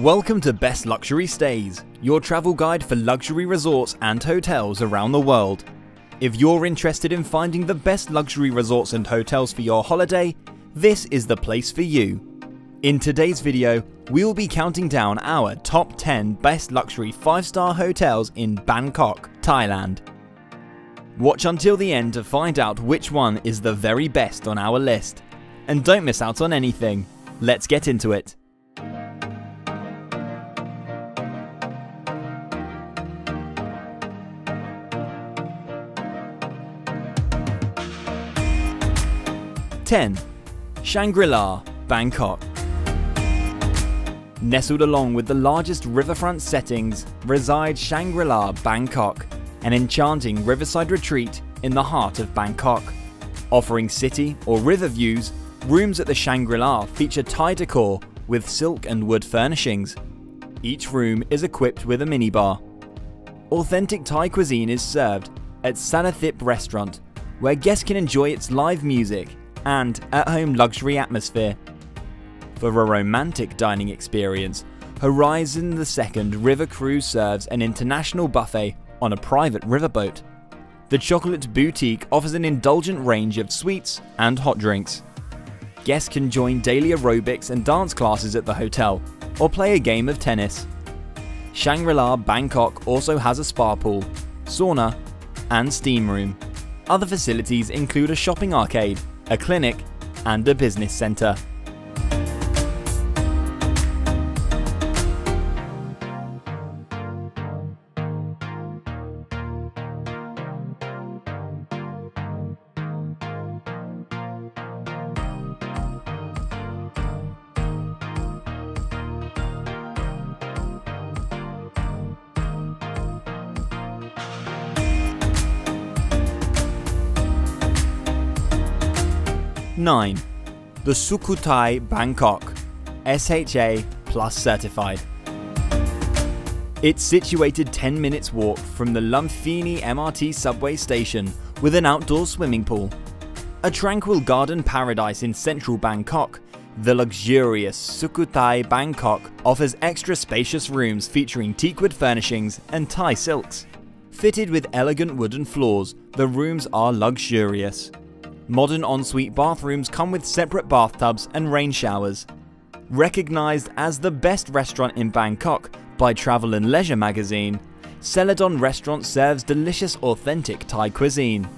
Welcome to Best Luxury Stays, your travel guide for luxury resorts and hotels around the world. If you're interested in finding the best luxury resorts and hotels for your holiday, this is the place for you. In today's video, we'll be counting down our top 10 best luxury 5-star hotels in Bangkok, Thailand. Watch until the end to find out which one is the very best on our list. And don't miss out on anything. Let's get into it. Ten. Shangri-La Bangkok. Nestled along with the largest riverfront settings resides Shangri-La Bangkok, an enchanting riverside retreat in the heart of Bangkok. Offering city or river views, rooms at the Shangri-La feature Thai decor with silk and wood furnishings. Each room is equipped with a minibar. Authentic Thai cuisine is served at Sanathip Restaurant, where guests can enjoy its live music and at-home luxury atmosphere. For a romantic dining experience, Horizon II River Cruise serves an international buffet on a private riverboat. The Chocolate Boutique offers an indulgent range of sweets and hot drinks. Guests can join daily aerobics and dance classes at the hotel, or play a game of tennis. Shangri-La Bangkok also has a spa pool, sauna, and steam room. Other facilities include a shopping arcade, a clinic, and a business center. 9. The Sukhothai Bangkok, SHA Plus certified. It's situated 10 minutes walk from the Lumpini MRT subway station with an outdoor swimming pool. A tranquil garden paradise in central Bangkok, the luxurious Sukhothai Bangkok offers extra spacious rooms featuring teakwood furnishings and Thai silks. Fitted with elegant wooden floors, the rooms are luxurious. Modern ensuite bathrooms come with separate bathtubs and rain showers. Recognized as the best restaurant in Bangkok by Travel & Leisure magazine, Celadon Restaurant serves delicious authentic Thai cuisine.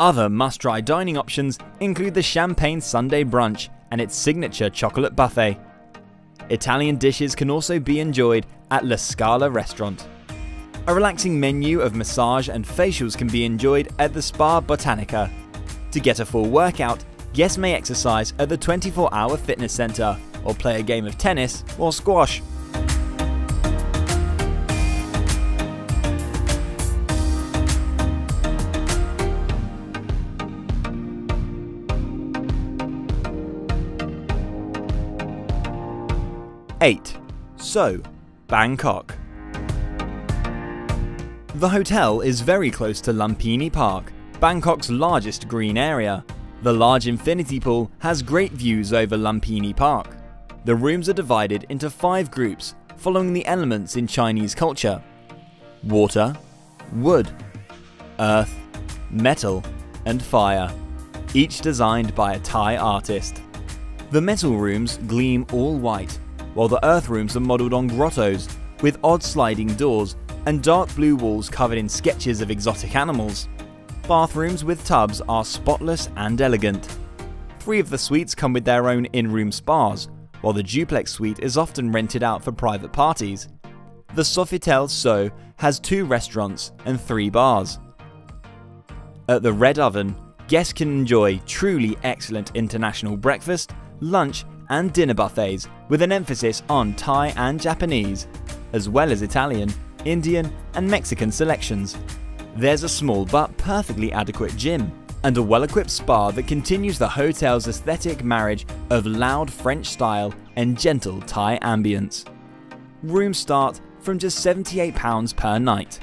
Other must-try dining options include the Champagne Sunday Brunch and its signature chocolate buffet. Italian dishes can also be enjoyed at La Scala Restaurant. A relaxing menu of massage and facials can be enjoyed at the Spa Botanica. To get a full workout, guests may exercise at the 24-hour fitness center or play a game of tennis or squash. 8. So, Bangkok. The hotel is very close to Lumpini Park, Bangkok's largest green area. The large infinity pool has great views over Lumpini Park. The rooms are divided into 5 groups following the elements in Chinese culture: water, wood, earth, metal, and fire, each designed by a Thai artist. The metal rooms gleam all white, while the earth rooms are modeled on grottos with odd sliding doors and dark blue walls covered in sketches of exotic animals. Bathrooms with tubs are spotless and elegant. 3 of the suites come with their own in-room spas, while the duplex suite is often rented out for private parties. The Sofitel So has 2 restaurants and 3 bars. At the Red Oven, guests can enjoy truly excellent international breakfast, lunch, and dinner buffets with an emphasis on Thai and Japanese, as well as Italian, Indian, and Mexican selections. There's a small but perfectly adequate gym and a well-equipped spa that continues the hotel's aesthetic marriage of loud French style and gentle Thai ambience. Rooms start from just £78 per night.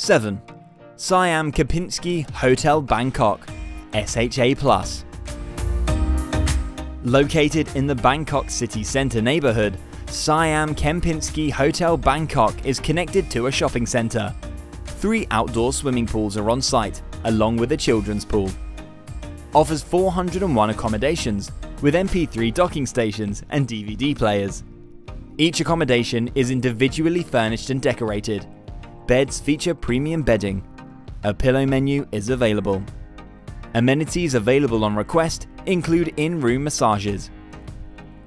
7. Siam Kempinski Hotel Bangkok, SHA Plus. Located in the Bangkok city centre neighbourhood, Siam Kempinski Hotel Bangkok is connected to a shopping centre. 3 outdoor swimming pools are on site, along with a children's pool. Offers 401 accommodations, with MP3 docking stations and DVD players. Each accommodation is individually furnished and decorated. Beds feature premium bedding. A pillow menu is available. Amenities available on request include in-room massages.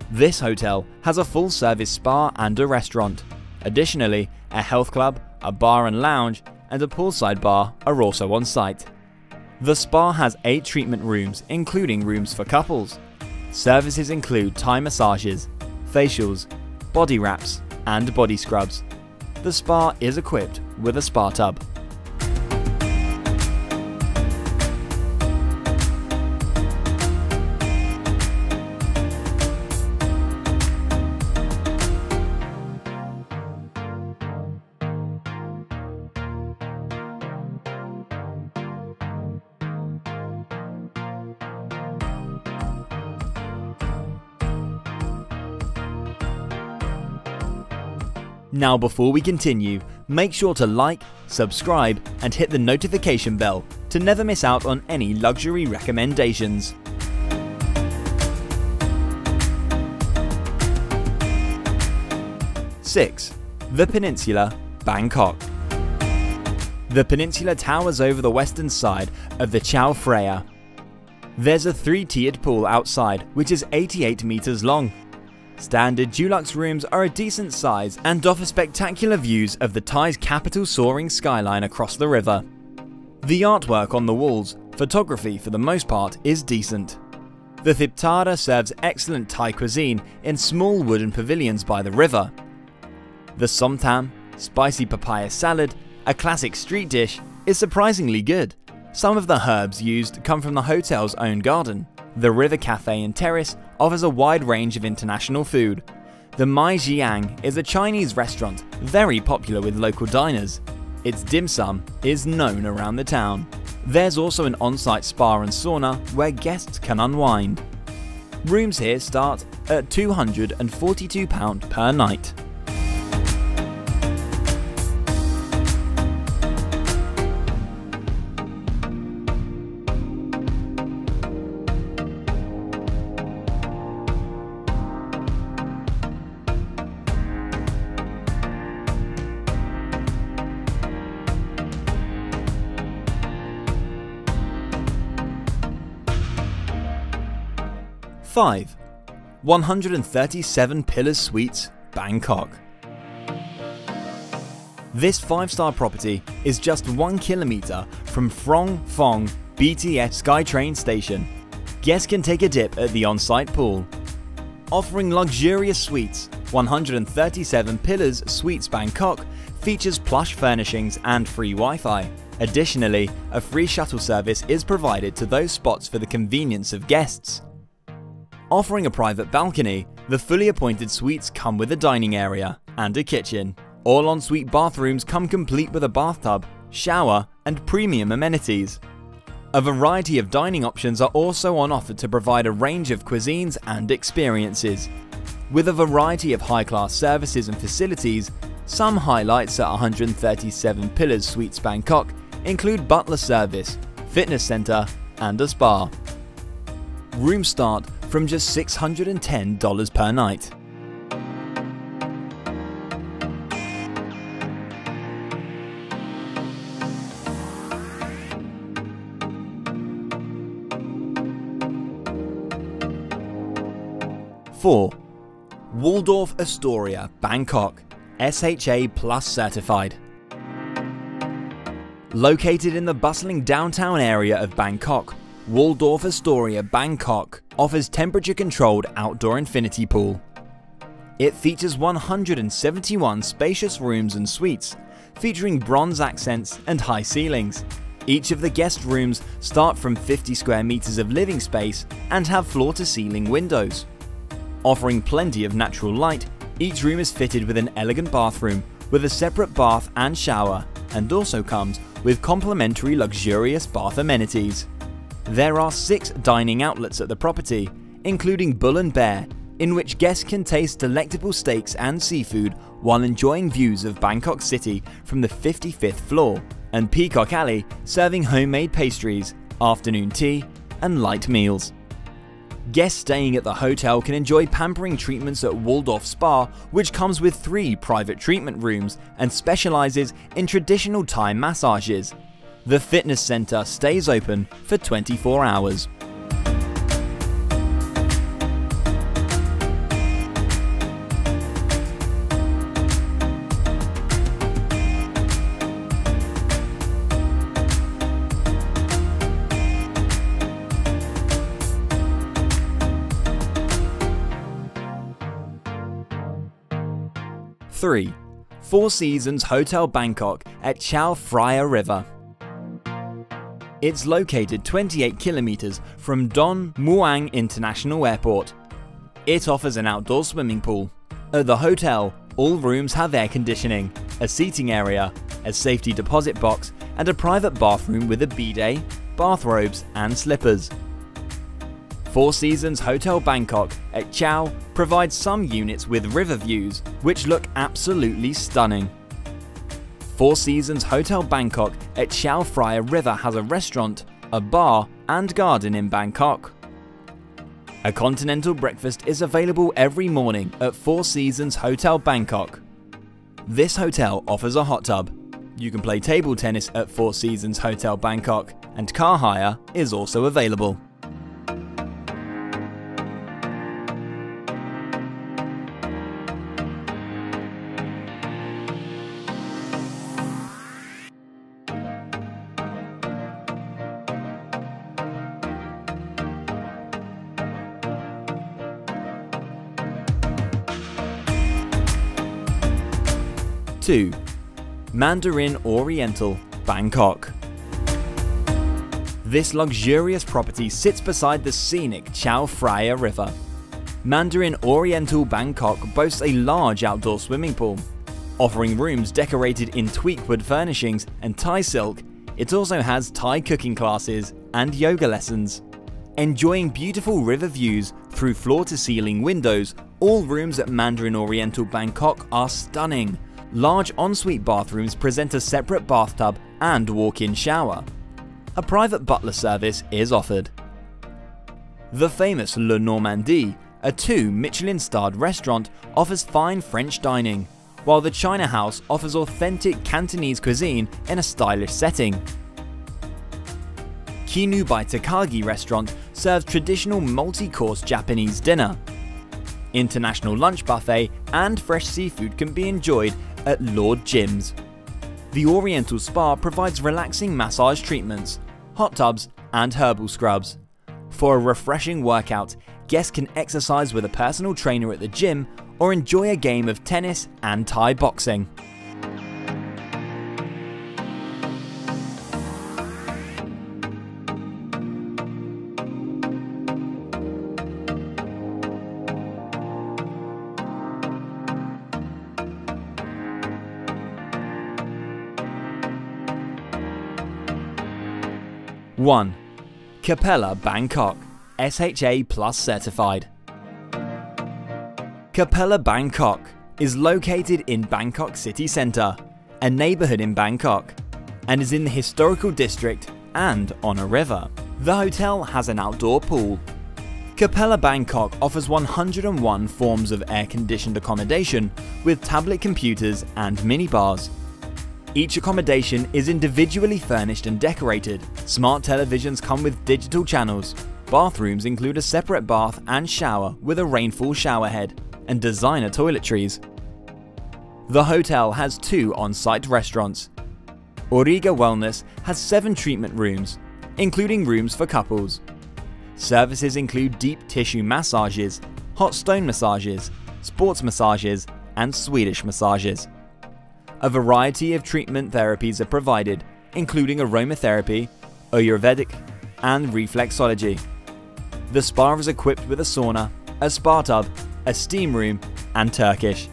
This hotel has a full-service spa and a restaurant. Additionally, a health club, a bar and lounge, and a poolside bar are also on site. The spa has 8 treatment rooms, including rooms for couples. Services include Thai massages, facials, body wraps, and body scrubs. The spa is equipped with a spa tub. Now before we continue, make sure to like, subscribe and hit the notification bell to never miss out on any luxury recommendations. 6. The Peninsula, Bangkok. The Peninsula towers over the western side of the Chao Phraya. There's a 3-tiered pool outside which is 88 meters long. Standard deluxe rooms are a decent size and offer spectacular views of the Thai's capital soaring skyline across the river. The artwork on the walls, photography for the most part, is decent. The Thiptara serves excellent Thai cuisine in small wooden pavilions by the river. The somtam, spicy papaya salad, a classic street dish, is surprisingly good. Some of the herbs used come from the hotel's own garden. The River Cafe and Terrace offers a wide range of international food. The Mai Jiang is a Chinese restaurant very popular with local diners. Its dim sum is known around the town. There's also an on-site spa and sauna where guests can unwind. Rooms here start at £242 per night. 5. 137 Pillars Suites Bangkok. This 5-star property is just 1 kilometer from Phrom Phong BTS SkyTrain station. Guests can take a dip at the on-site pool. Offering luxurious suites, 137 Pillars Suites Bangkok features plush furnishings and free Wi-Fi. Additionally, a free shuttle service is provided to those spots for the convenience of guests. Offering a private balcony, the fully appointed suites come with a dining area and a kitchen. All ensuite bathrooms come complete with a bathtub, shower, and premium amenities. A variety of dining options are also on offer to provide a range of cuisines and experiences. With a variety of high-class services and facilities, some highlights at 137 Pillars Suites Bangkok include butler service, fitness center, and a spa. Rooms start from just $610 per night. 4. Waldorf Astoria Bangkok, SHA Plus certified. Located in the bustling downtown area of Bangkok, Waldorf Astoria Bangkok offers temperature-controlled outdoor infinity pool. It features 171 spacious rooms and suites, featuring bronze accents and high ceilings. Each of the guest rooms start from 50 square meters of living space and have floor-to-ceiling windows. Offering plenty of natural light, each room is fitted with an elegant bathroom with a separate bath and shower, and also comes with complimentary luxurious bath amenities. There are 6 dining outlets at the property, including Bull and Bear, in which guests can taste delectable steaks and seafood while enjoying views of Bangkok City from the 55th floor, and Peacock Alley serving homemade pastries, afternoon tea, and light meals. Guests staying at the hotel can enjoy pampering treatments at Waldorf Spa, which comes with 3 private treatment rooms and specializes in traditional Thai massages. The fitness center stays open for 24 hours. Four Seasons Hotel Bangkok at Chao Phraya River. It's located 28 kilometers from Don Muang International Airport. It offers an outdoor swimming pool. At the hotel, all rooms have air conditioning, a seating area, a safety deposit box, and a private bathroom with a bidet, bathrobes, and slippers. Four Seasons Hotel Bangkok at Chao provides some units with river views, which look absolutely stunning. Four Seasons Hotel Bangkok at Chao Phraya River has a restaurant, a bar, and garden in Bangkok. A continental breakfast is available every morning at Four Seasons Hotel Bangkok. This hotel offers a hot tub. You can play table tennis at Four Seasons Hotel Bangkok, and car hire is also available. Mandarin Oriental Bangkok. This luxurious property sits beside the scenic Chao Phraya River. Mandarin Oriental Bangkok boasts a large outdoor swimming pool. Offering rooms decorated in teakwood furnishings and Thai silk, it also has Thai cooking classes and yoga lessons. Enjoying beautiful river views through floor-to-ceiling windows, all rooms at Mandarin Oriental Bangkok are stunning. Large ensuite bathrooms present a separate bathtub and walk-in shower. A private butler service is offered. The famous Le Normandie, a 2 Michelin-starred restaurant, offers fine French dining, while the China House offers authentic Cantonese cuisine in a stylish setting. Kinubai Takagi Restaurant serves traditional multi-course Japanese dinner. International lunch buffet and fresh seafood can be enjoyed at Lord Jim's. The Oriental Spa provides relaxing massage treatments, hot tubs, and herbal scrubs. For a refreshing workout, guests can exercise with a personal trainer at the gym or enjoy a game of tennis and Thai boxing. Capella Bangkok, SHA Plus certified. Capella Bangkok is located in Bangkok City Centre, a neighbourhood in Bangkok, and is in the historical district and on a river. The hotel has an outdoor pool. Capella Bangkok offers 101 forms of air-conditioned accommodation with tablet computers and minibars. Each accommodation is individually furnished and decorated. Smart televisions come with digital channels. Bathrooms include a separate bath and shower with a rainfall showerhead and designer toiletries. The hotel has 2 on-site restaurants. Origa Wellness has 7 treatment rooms, including rooms for couples. Services include deep tissue massages, hot stone massages, sports massages, and Swedish massages. A variety of treatment therapies are provided, including aromatherapy, Ayurvedic, and reflexology. The spa is equipped with a sauna, a spa tub, a steam room, and Turkish.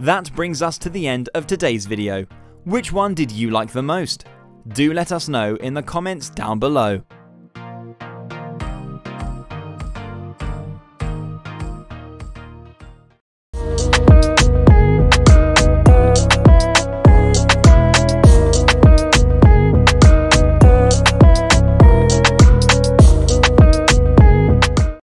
That brings us to the end of today's video. Which one did you like the most? Do let us know in the comments down below.